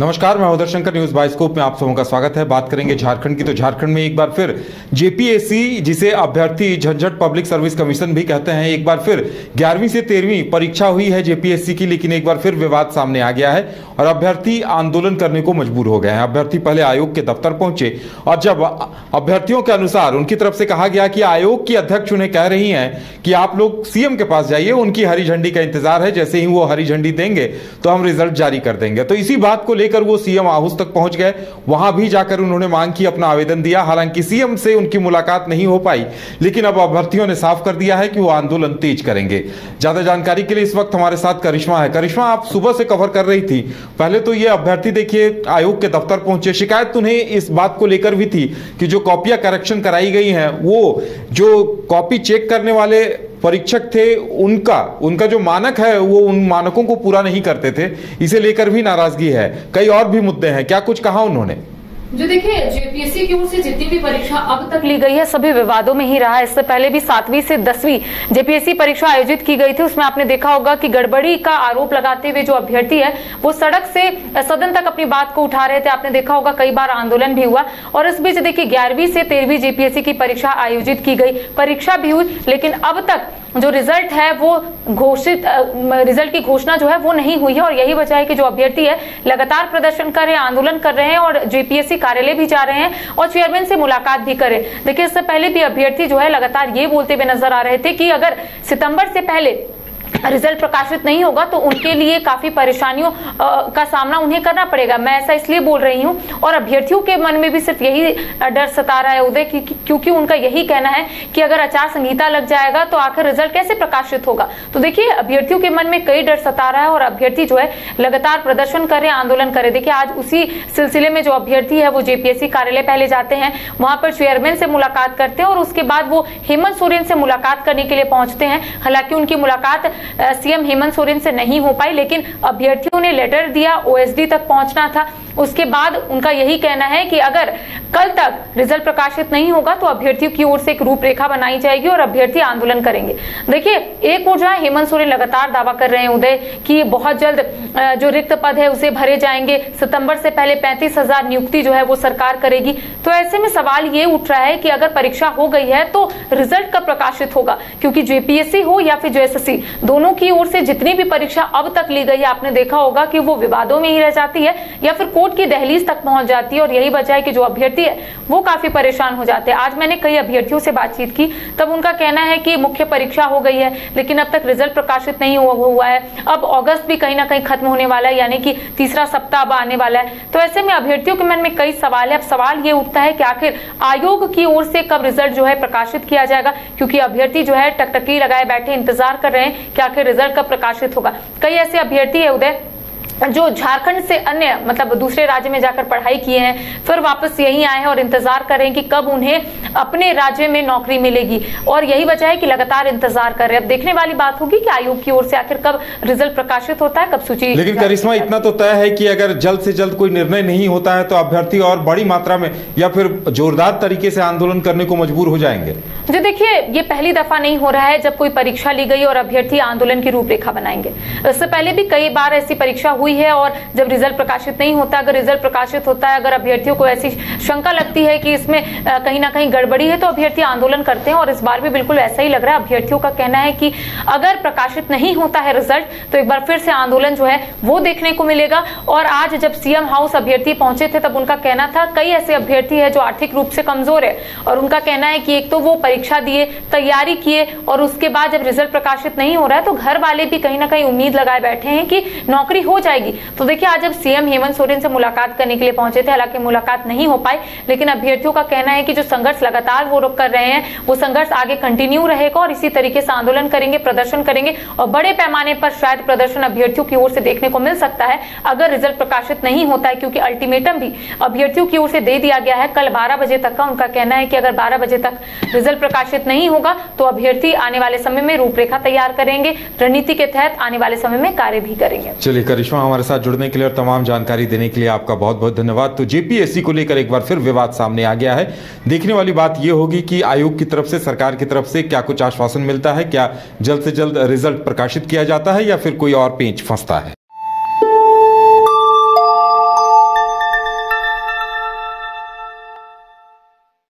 नमस्कार, मैं अवधेशंकर, news bioscope में आप सबों का स्वागत है। बात करेंगे झारखंड की। तो झारखंड में एक बार फिर जेपीएससी, जिसे अभ्यर्थी झंझट पब्लिक सर्विस कमीशन भी कहते हैं, एक बार फिर 11वीं से 13वीं परीक्षा हुई है जेपीएससी की, लेकिन एक बार फिर विवाद सामने आ गया है और अभ्यर्थी आंदोलन करने को मजबूर हो गए हैं। अभ्यर्थी पहले आयोग के दफ्तर पहुंचे और जब अभ्यर्थियों के अनुसार उनकी तरफ से कहा गया कि आयोग की अध्यक्ष उन्हें कह रही हैं कि आप लोग सीएम के पास जाइए, उनकी हरी झंडी का इंतजार है, जैसे ही वो हरी झंडी देंगे तो हम रिजल्ट जारी कर देंगे। तो इसी बात को लेकर वो सीएम आहुस तक पहुंच गए। वहां भी जाकर उन्होंने मांग की, अपना आवेदन दिया। हालांकि सीएम से उनकी मुलाकात नहीं हो पाई, लेकिन अब अभ्यर्थियों ने साफ कर दिया है कि वो आंदोलन तेज करेंगे। ज्यादा जानकारी के लिए इस वक्त हमारे साथ करिश्मा है। करिश्मा, आप सुबह से कवर कर रही थी। पहले तो ये अभ्यर्थी देखिए आयोग के दफ्तर पहुंचे। शिकायत उन्हें इस बात को लेकर भी थी कि जो कॉपियां करेक्शन कराई गई हैं, वो जो कॉपी चेक करने वाले परीक्षक थे, उनका जो मानक है वो उन मानकों को पूरा नहीं करते थे। इसे लेकर भी नाराजगी है। कई और भी मुद्दे हैं। क्या कुछ कहा उन्होंने? जो देखिए, जेपीएससी की ओर से जितनी भी परीक्षा अब तक ली गई है, सभी विवादों में ही रहा है। इससे पहले भी 7वीं से 10वीं जेपीएससी परीक्षा आयोजित की गई थी। उसमें आपने देखा होगा कि गड़बड़ी का आरोप लगाते हुए जो अभ्यर्थी है वो सड़क से सदन तक अपनी बात को उठा रहे थे। आपने देखा होगा कई बार आंदोलन भी हुआ। और इस बीच देखिए 11वीं से 13वीं जेपीएससी की परीक्षा आयोजित की गई, परीक्षा भी हुई, लेकिन अब तक जो रिजल्ट है वो रिजल्ट की घोषणा जो है वो नहीं हुई है। और यही वजह है कि जो अभ्यर्थी है लगातार प्रदर्शन कर रहे हैं, आंदोलन कर रहे हैं और जेपीएससी कार्यालय भी जा रहे हैं और चेयरमैन से मुलाकात भी कर रहे हैं। देखिए, इससे पहले भी अभ्यर्थी जो है लगातार ये बोलते हुए नजर आ रहे थे कि अगर सितंबर से पहले रिजल्ट प्रकाशित नहीं होगा तो उनके लिए काफी परेशानियों का सामना उन्हें करना पड़ेगा। मैं ऐसा इसलिए बोल रही हूं। और अभ्यर्थियों के मन में भी सिर्फ यही डर सता रहा है उदय, क्योंकि उनका यही कहना है कि अगर आचार संहिता लग जाएगा तो आखिर रिजल्ट कैसे प्रकाशित होगा। तो देखिए, अभ्यर्थियों के मन में कई डर सता रहा है और अभ्यर्थी जो है लगातार प्रदर्शन करे, आंदोलन करे। देखिए, आज उसी सिलसिले में जो अभ्यर्थी है वो जेपीएससी कार्यालय पहले जाते हैं, वहां पर चेयरमैन से मुलाकात करते हैं और उसके बाद वो हेमंत सोरेन से मुलाकात करने के लिए पहुंचते हैं। हालांकि उनकी मुलाकात सीएम हेमंत सोरेन से नहीं हो पाई, लेकिन अभ्यर्थियों ने लेटर दिया, ओएसडी तक पहुंचना था। उसके बाद उनका यही कहना है कि अगर कल तक रिजल्ट प्रकाशित नहीं होगा तो अभ्यर्थियों की ओर से एक रूपरेखा बनाई जाएगी और अभ्यर्थी आंदोलन करेंगे। देखिए, एक ओर जो है हेमंत सोरेन लगातार दावा कर रहे हैं उदय कि बहुत जल्द जो रिक्त पद है उसे भरे जाएंगे, सितंबर से पहले 35,000 नियुक्ति जो है वो सरकार करेगी। तो ऐसे में सवाल ये उठ रहा है कि अगर परीक्षा हो गई है तो रिजल्ट कब प्रकाशित होगा, क्योंकि जेपीएससी हो या फिर जेएसएससी, दोनों की ओर से जितनी भी परीक्षा अब तक ली गई है आपने देखा होगा कि वो विवादों में ही रह जाती है या फिर कोर्ट की दहलीज तक पहुंच जाती है। और यही वजह है कि जो अभ्यर्थी है वो काफी परेशान हो जाते हैं। आज मैंने कई अभ्यर्थियों से बातचीत की, तब उनका कहना है कि मुख्य परीक्षा हो गई है लेकिन अब तक रिजल्ट प्रकाशित नहीं हुआ है। अब अगस्त भी कहीं ना कहीं खत्म होने वाला है, यानी कि तीसरा सप्ताह अब आने वाला है। तो ऐसे में अभ्यर्थियों के मन में कई सवाल है। अब सवाल ये उठता है कि आखिर आयोग की ओर से कब रिजल्ट जो है प्रकाशित किया जाएगा, क्योंकि अभ्यर्थी जो है टकटकी लगाए बैठे इंतजार कर रहे हैं कि आखिर रिजल्ट कब प्रकाशित होगा। कई ऐसे अभ्यर्थी है उदय जो झारखंड से अन्य मतलब दूसरे राज्य में जाकर पढ़ाई किए हैं, फिर वापस यहीं आए हैं और इंतजार कर रहे हैं कि कब उन्हें अपने राज्य में नौकरी मिलेगी। और यही वजह है कि लगातार इंतजार कर रहे हैं। अब देखने वाली बात होगी कि आयोग की ओर से आखिर कब रिजल्ट प्रकाशित होता है, कब सूची। लेकिन करिश्मा, इतना तो तय है कि अगर जल्द से जल्द कोई निर्णय नहीं होता है तो अभ्यर्थी और बड़ी मात्रा में या फिर जोरदार तरीके से आंदोलन करने को मजबूर हो जाएंगे। जी देखिए, ये पहली दफा नहीं हो रहा है जब कोई परीक्षा ली गई और अभ्यर्थी आंदोलन की रूपरेखा बनाएंगे। इससे पहले भी कई बार ऐसी परीक्षा हुई है और जब रिजल्ट प्रकाशित नहीं होता, अगर रिजल्ट प्रकाशित होता है, अगर अभ्यर्थियों को ऐसी शंका लगती है कि इसमें कहीं ना कहीं गड़बड़ी है तो अभ्यर्थी आंदोलन करते हैं। और इस बार भी बिल्कुल ऐसा ही लग रहा है। अभ्यर्थियों का कहना है कि अगर प्रकाशित नहीं होता है रिजल्ट तो एक बार फिर से आंदोलन जो है वो देखने को मिलेगा। और आज जब सीएम हाउस अभ्यर्थी पहुंचे थे तब उनका कहना था, कई ऐसे अभ्यर्थी है जो आर्थिक रूप से कमजोर है और उनका कहना है कि एक तो वो परीक्षा दिए, तैयारी किए और उसके बाद जब रिजल्ट प्रकाशित नहीं हो रहा है तो घर वाले भी कहीं ना कहीं उम्मीद लगाए बैठे हैं कि नौकरी हो जाएगी। तो देखिए, आज जब सीएम हेमंत सोरेन से मुलाकात करने के लिए पहुंचे थे, हालांकि मुलाकात नहीं हो पाई, लेकिन अभ्यर्थियों का कहना है कि जो संघर्ष लगातार वो कर रहे हैं वो संघर्ष आगे कंटिन्यू रहेगा और इसी तरीके से आंदोलन करेंगे, प्रदर्शन करेंगे और बड़े पैमाने पर शायद प्रदर्शन अभ्यर्थियों की ओर से देखने को मिल सकता है अगर रिजल्ट प्रकाशित नहीं होता है, क्योंकि अल्टीमेटम भी अभ्यर्थियों की ओर से दे दिया गया है कल 12 बजे तक का। उनका कहना है कि अगर 12 बजे तक रिजल्ट प्रकाशित नहीं होगा तो अभ्यर्थी आने वाले समय में रूपरेखा तैयार करेंगे, रणनीति के तहत आने वाले समय में कार्य भी करेंगे। चलिए करिश्मा, हमारे साथ जुड़ने के लिए और तमाम जानकारी देने के लिए आपका बहुत बहुत धन्यवाद। तो जेपीएससी को लेकर एक बार फिर विवाद सामने आ गया है। देखने वाली बात यह होगी कि आयोग की तरफ से, सरकार की तरफ से क्या कुछ आश्वासन मिलता है, क्या जल्द से जल्द रिजल्ट प्रकाशित किया जाता है या फिर कोई और पेंच फंसता है।